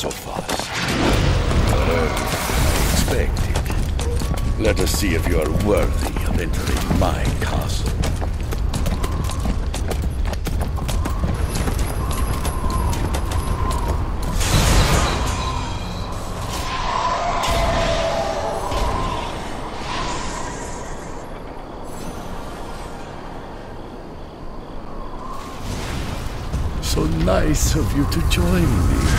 so fast. Expected. Let us see if you are worthy of entering my castle. So nice of you to join me.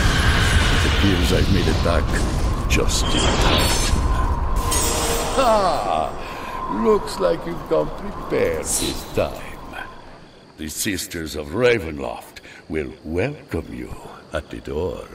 It appears I've made it back just in time. Ha! Looks like you've come prepared this time. The Sisters of Ravenloft will welcome you at the door.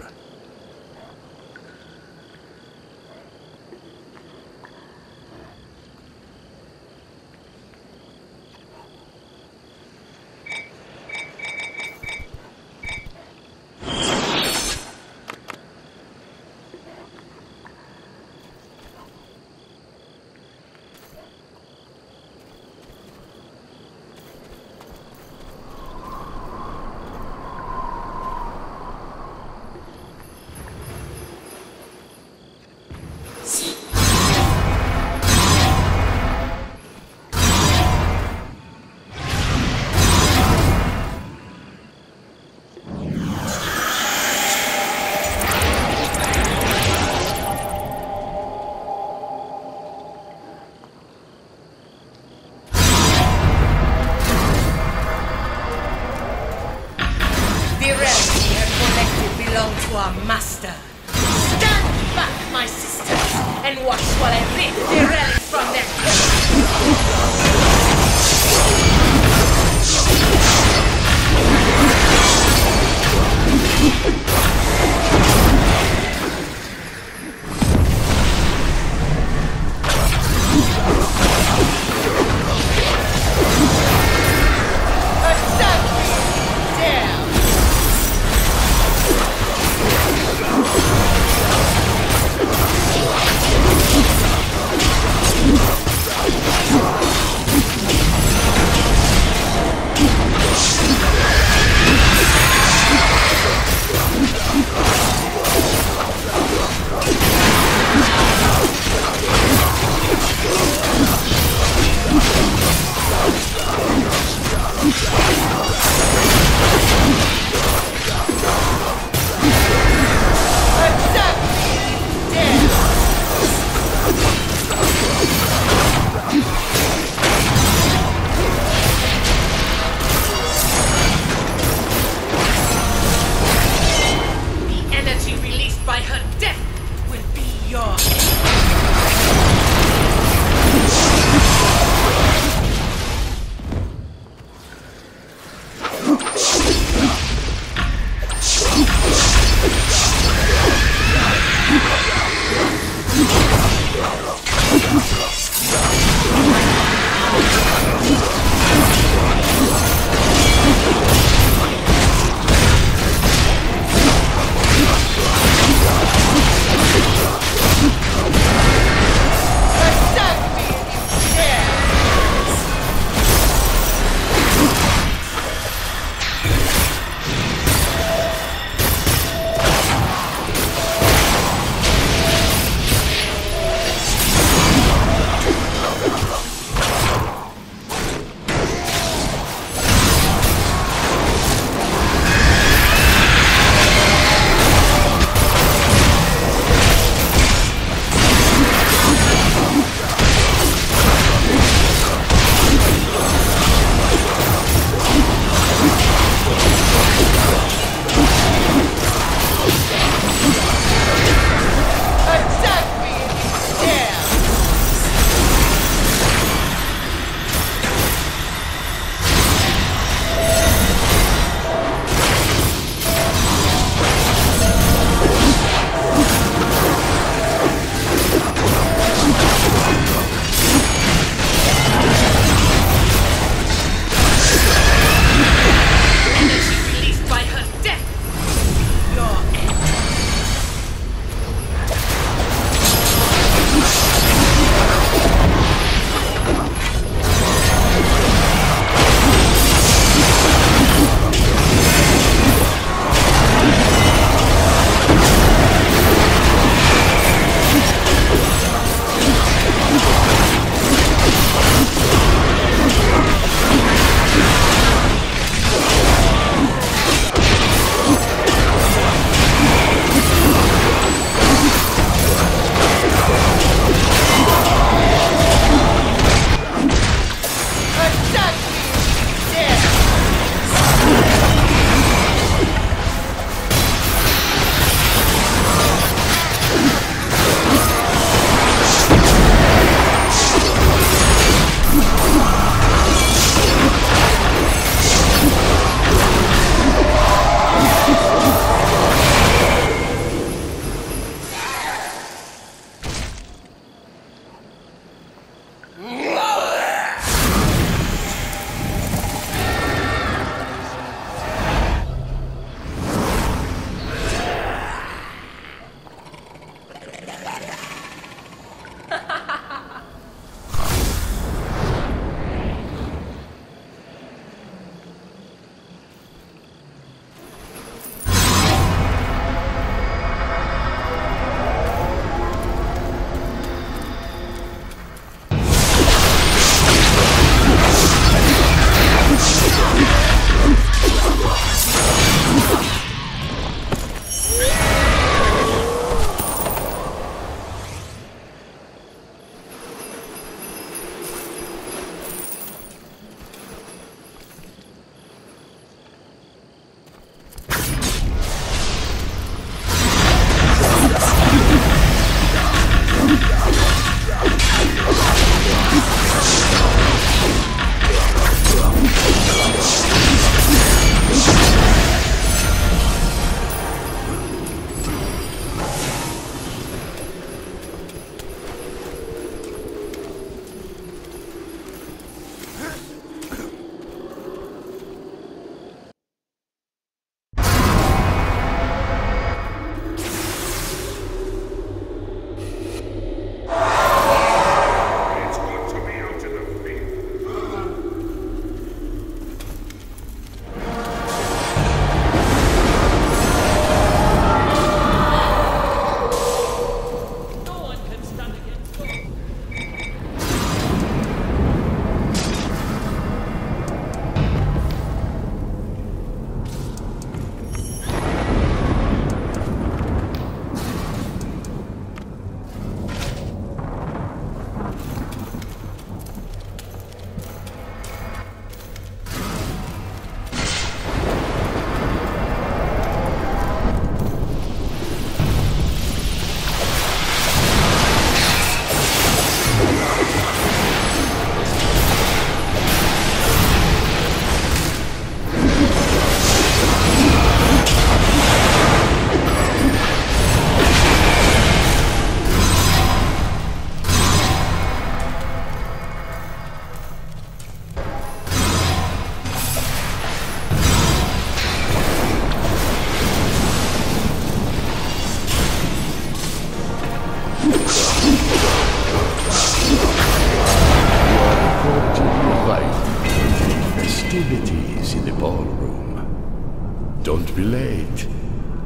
Don't be late.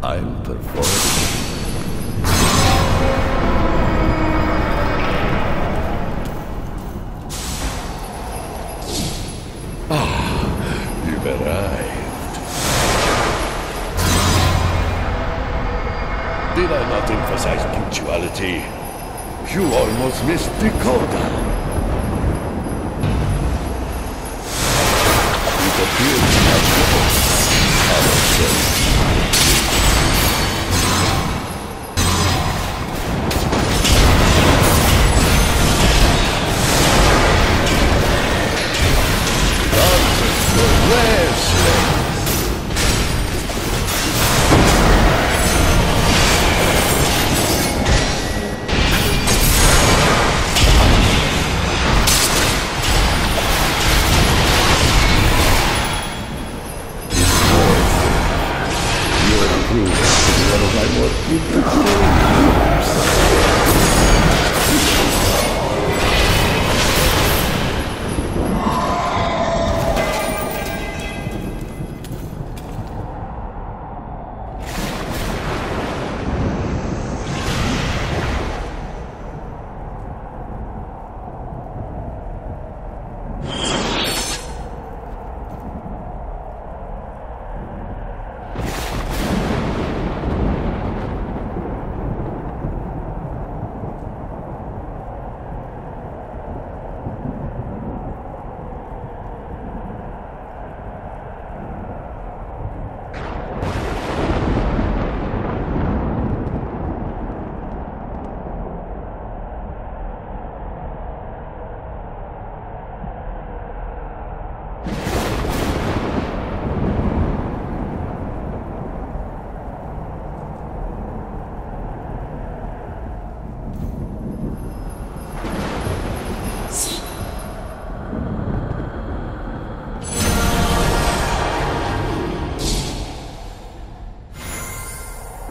I'm performing. Did I not emphasize punctuality? You almost missed the call-down. It appears natural. Nonsense, the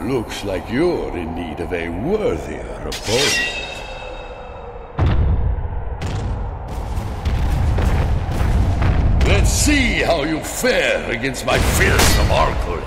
Looks like you're in need of a worthier opponent. Let's see how you fare against my fearsome Arkwright.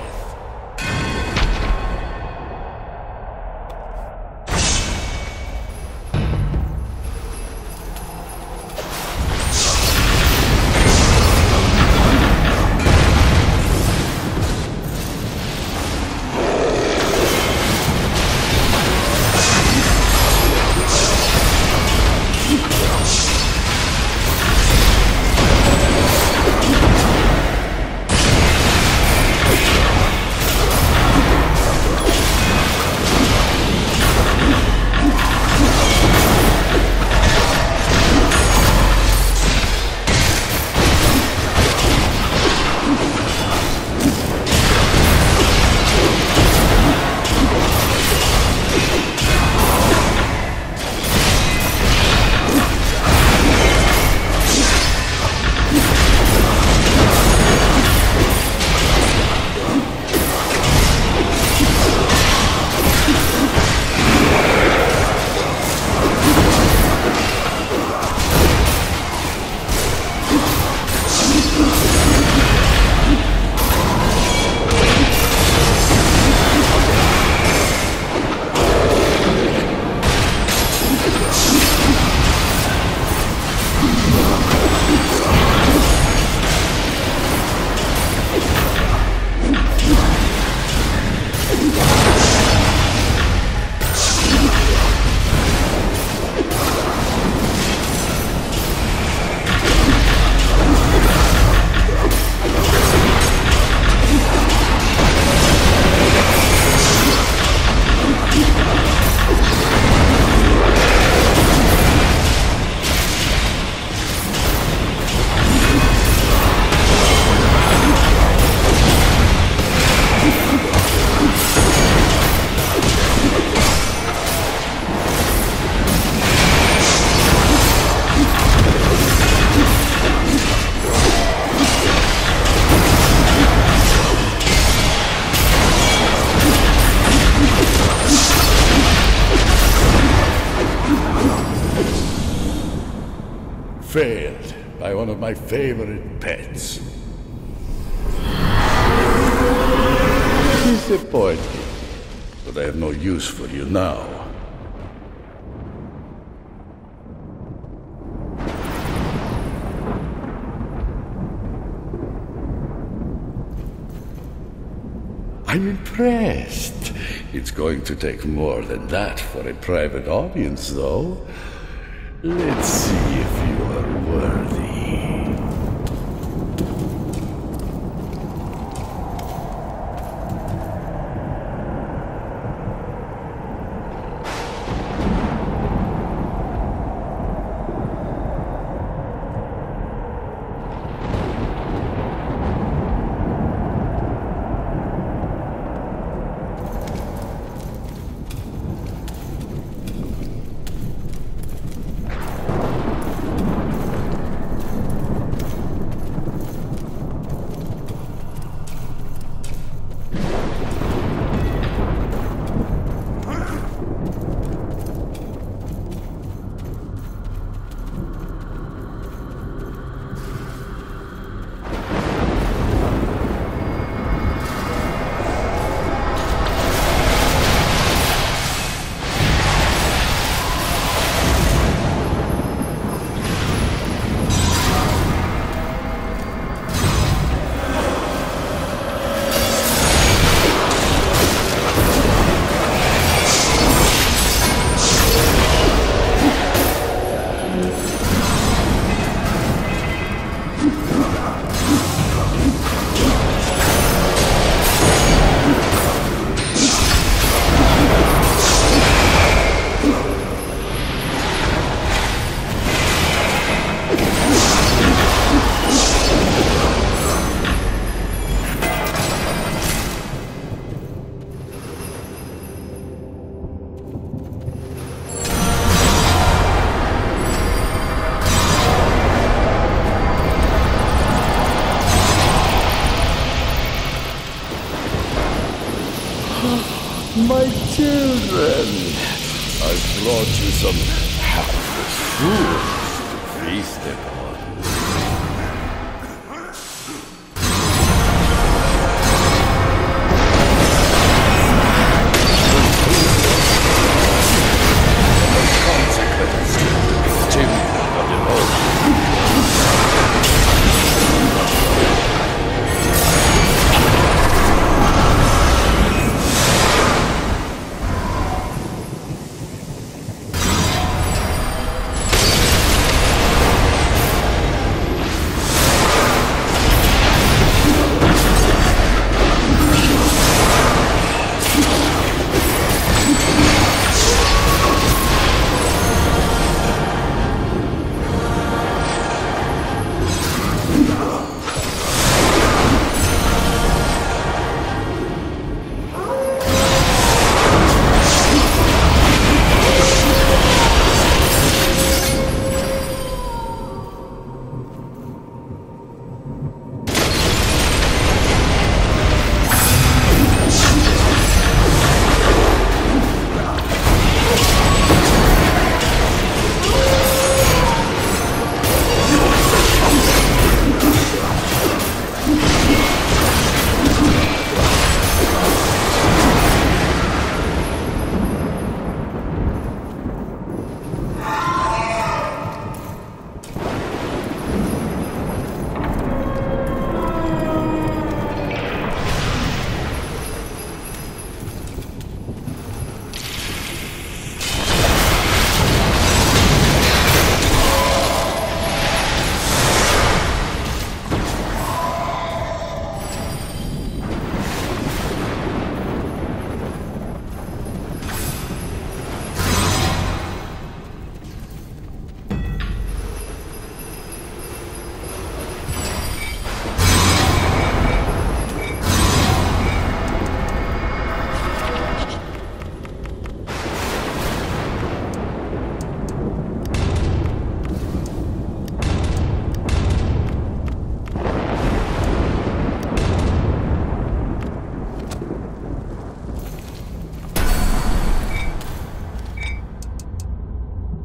Failed by one of my favorite pets. disappointed, but I have no use for you now. I'm impressed. It's going to take more than that for a private audience, though. Let's see if you are my children, I've brought you some hapless fools to feast upon.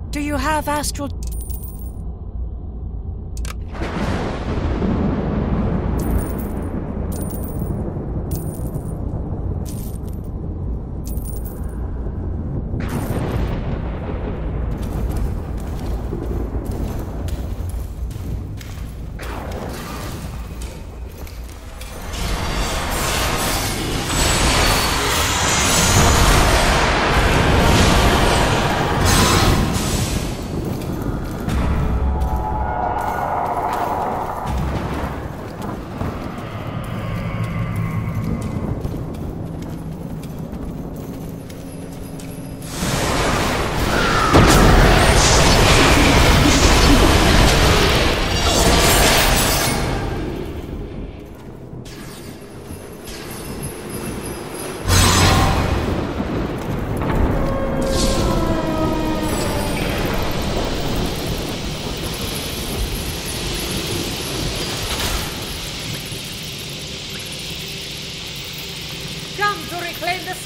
Do you have astral?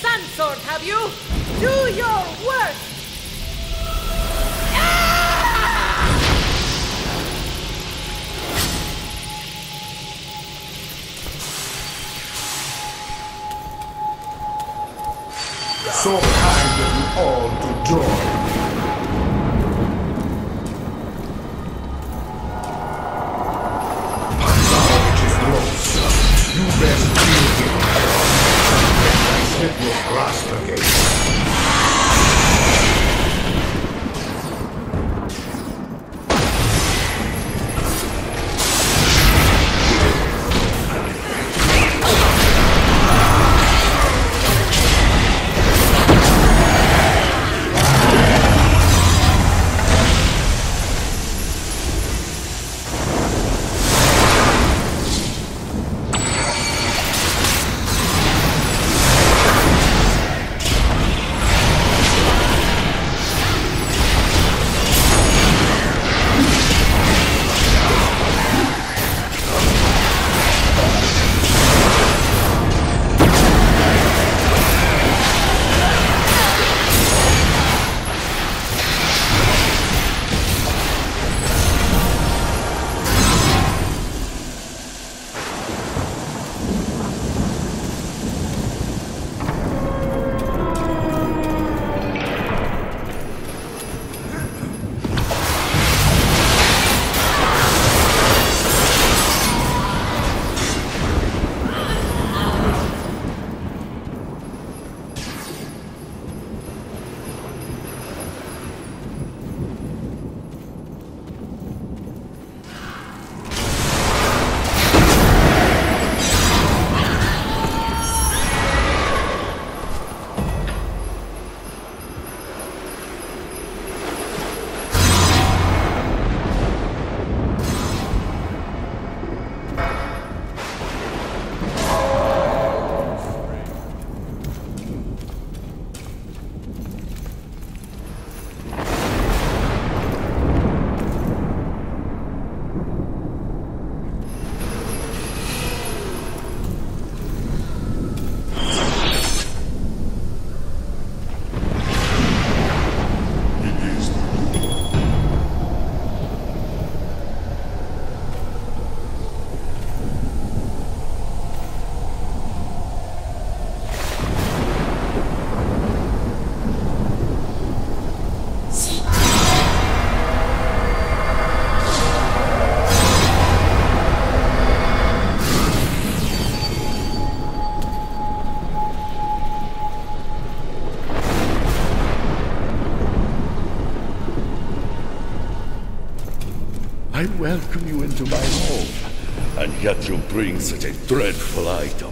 sun sword, have you? Do your worst! So kind of you all to join. Passage is closer. You best feel it. I slip your grasp I welcome you into my home, and yet you bring such a dreadful item.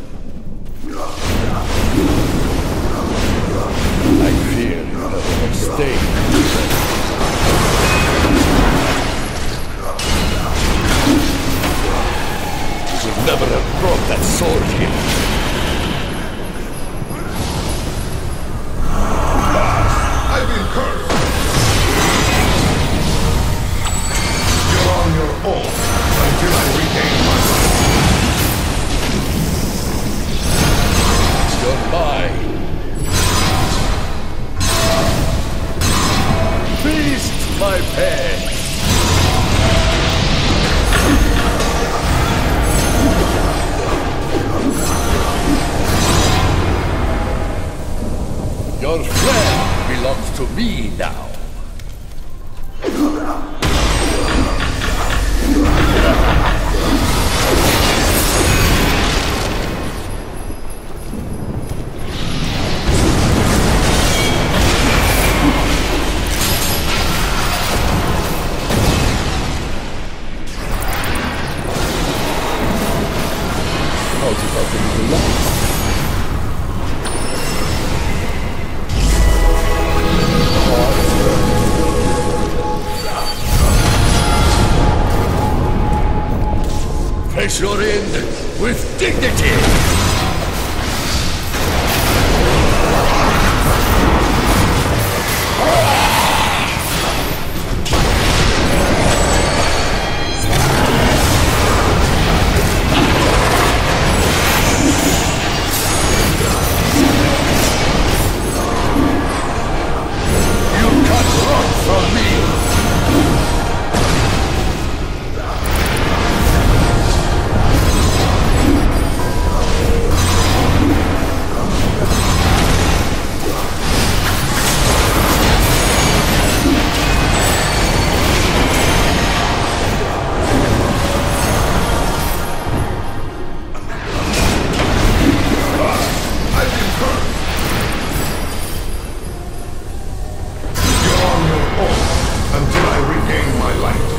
I fear you have a mistake. You should never have brought that sword here. I've been cursed. Your own until I regain my life. Goodbye. Feast my pet. Your friend belongs to me now. You're in with dignity! twilight.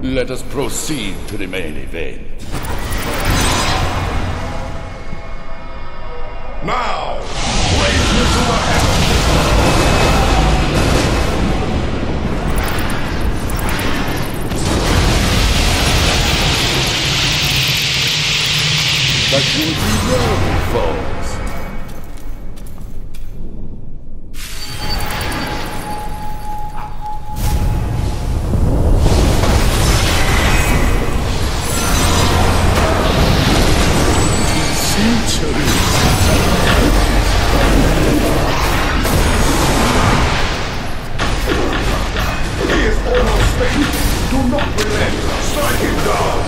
Let us proceed to the main event. Now, raise me to the heavens. But you will be wrong, foes. Strike him down!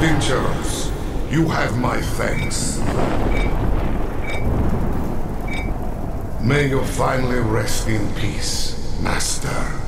adventurers, you have my thanks. May you finally rest in peace, Master.